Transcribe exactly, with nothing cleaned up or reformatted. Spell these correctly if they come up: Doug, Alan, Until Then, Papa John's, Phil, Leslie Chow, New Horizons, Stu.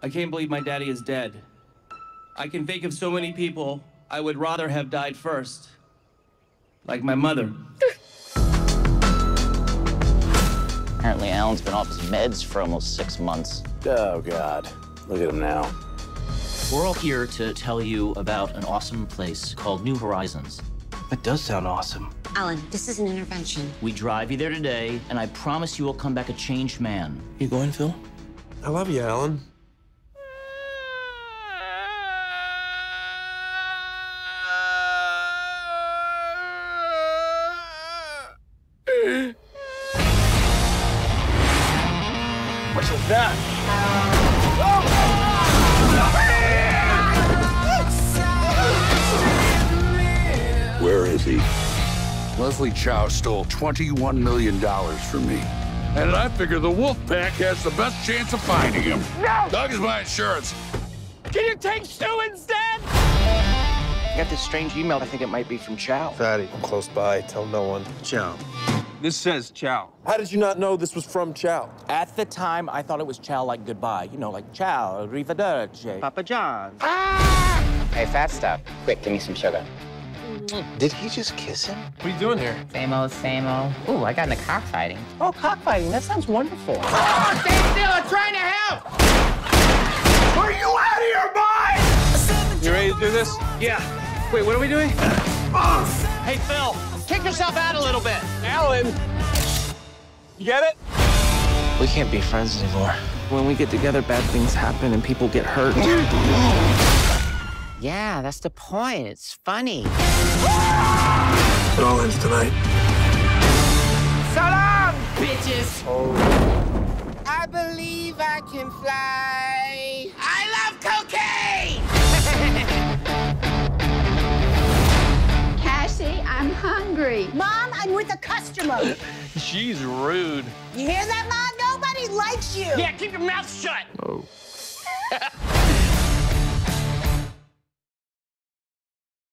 I can't believe my daddy is dead. I can think of so many people I would rather have died first. Like my mother. Apparently Alan's been off his meds for almost six months. Oh, God. Look at him now. We're all here to tell you about an awesome place called New Horizons. That does sound awesome. Alan, this is an intervention. We drive you there today, and I promise you will come back a changed man. You going, Phil? I love you, Alan. What's with that? Oh. Where is he? Leslie Chow stole twenty-one million dollars from me. And I figure the wolf pack has the best chance of finding him. No! Doug is my insurance. Can you take Stu instead? I got this strange email. I think it might be from Chow. Fatty, I'm close by. Tell no one. Chow. This says Chow. How did you not know this was from Chow? At the time, I thought it was Chow like goodbye. You know, like Chow, arrivederci. Papa John's. Ah! Hey, fat stop. Quick, give me some sugar. Did he just kiss him? What are you doing here? Same old, same old. Ooh, I got into cockfighting. Oh, cockfighting. That sounds wonderful. Oh, stay still. I'm trying to help. Are you out of your mind? You ready to do this? Yeah. Wait, what are we doing? Oh. Hey, Phil. Kick yourself out a little bit. Alan. You get it? We can't be friends anymore. When we get together, bad things happen and people get hurt. Yeah, that's the point. It's funny. It all ends tonight. So long, bitches. Oh. I believe I can fly. I love cocaine! Cassie, I'm hungry. Mom, I'm with a customer. She's rude. You hear that, Mom? Nobody likes you. Yeah, keep your mouth shut. Oh.